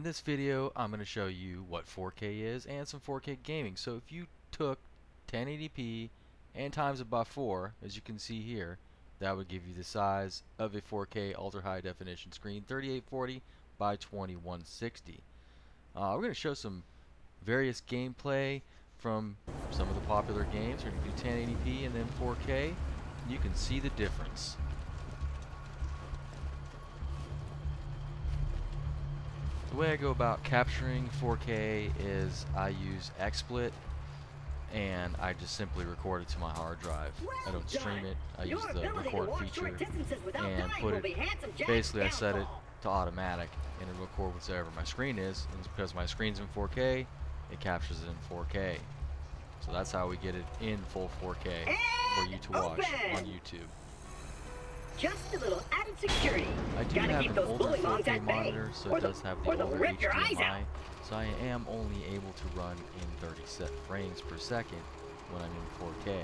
in this video I'm going to show you what 4K is and some 4K gaming. So if you took 1080p and times it by 4, as you can see here, that would give you the size of a 4K ultra high definition screen, 3840 by 2160. We're going to show some various gameplay from some of the popular games. We're going to do 1080p and then 4K. You can see the difference. The way I go about capturing 4K is I use XSplit and I just simply record it to my hard drive. I don't stream it. I use the record feature and put it, basically I set it to automatic and it'll record whatever my screen is, and because my screen's in 4K, it captures it in 4K. So that's how we get it in full 4K for you to watch on YouTube. Just a little added security. I do have an older 4K monitor, so it does have the older HDMI, so I am only able to run in 30 frames per second when I'm in 4K.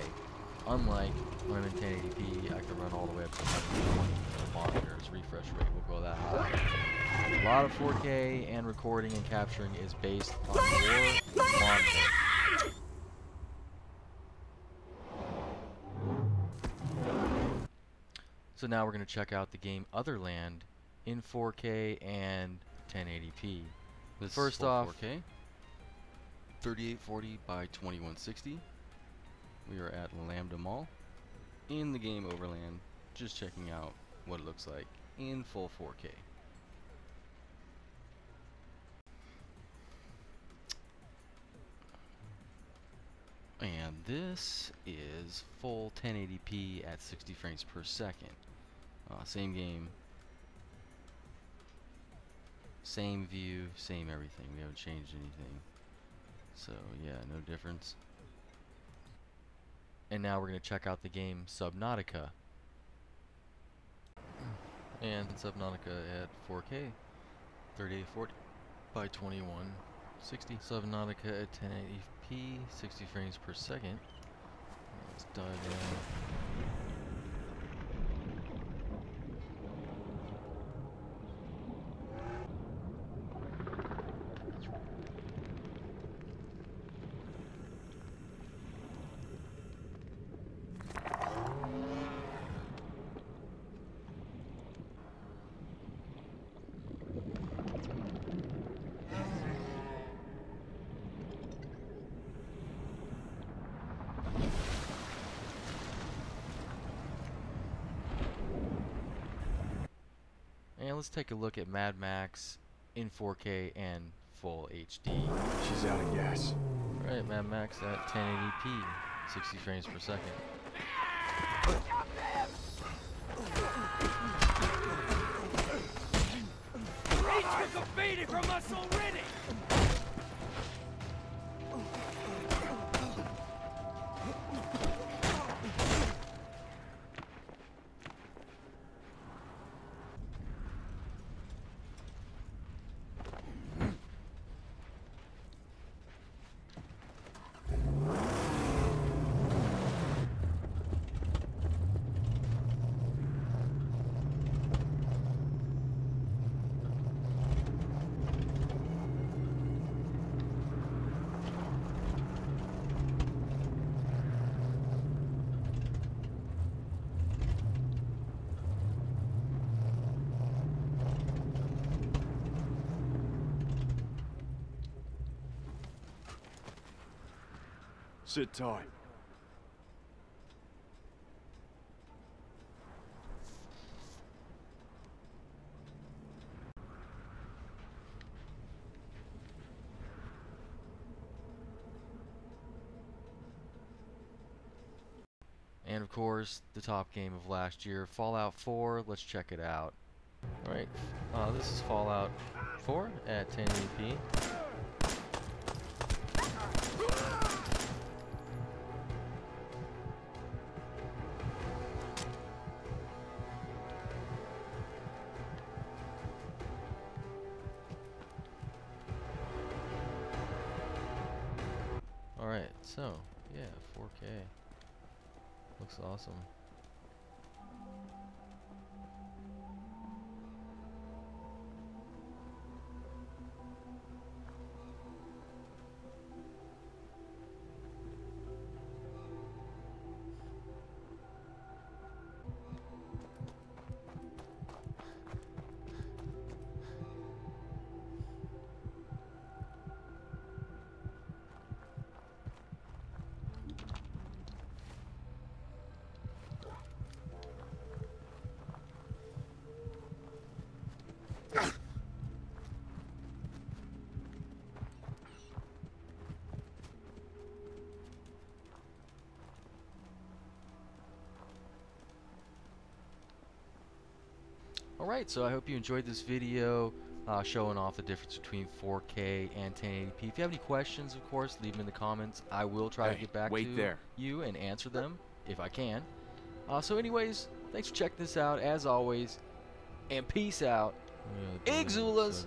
Unlike when I'm in 1080p, I can run all the way up to 120. The monitor's refresh rate will go that high. A lot of 4K and recording and capturing is based on your monitor. So now we're going to check out the game Otherland in 4K and 1080p. This first off, 4K, 3840 by 2160. We are at Lambda Mall in the game Overland, just checking out what it looks like in full 4K. And this is full 1080p at 60 frames per second. Same game, same view, same everything. We haven't changed anything. So yeah, no difference. And now we're going to check out the game Subnautica. And Subnautica at 4K, 3840 by 2160. Subnautica at 1080p, 60 frames per second. Let's dive in. And let's take a look at Mad Max in 4K and full HD. She's out of gas. All right, Mad Max at 1080p, 60 frames per second. He took a beating from us already. Sit tight. And of course, the top game of last year, Fallout 4. Let's check it out. All right, this is Fallout 4 at 1080p. Alright, so, yeah, 4K. Looks awesome. Alright, so I hope you enjoyed this video showing off the difference between 4K and 1080p. If you have any questions, of course, leave them in the comments. I will try to get back to you and answer them if I can. So anyways, thanks for checking this out, as always, and peace out. Ixulas!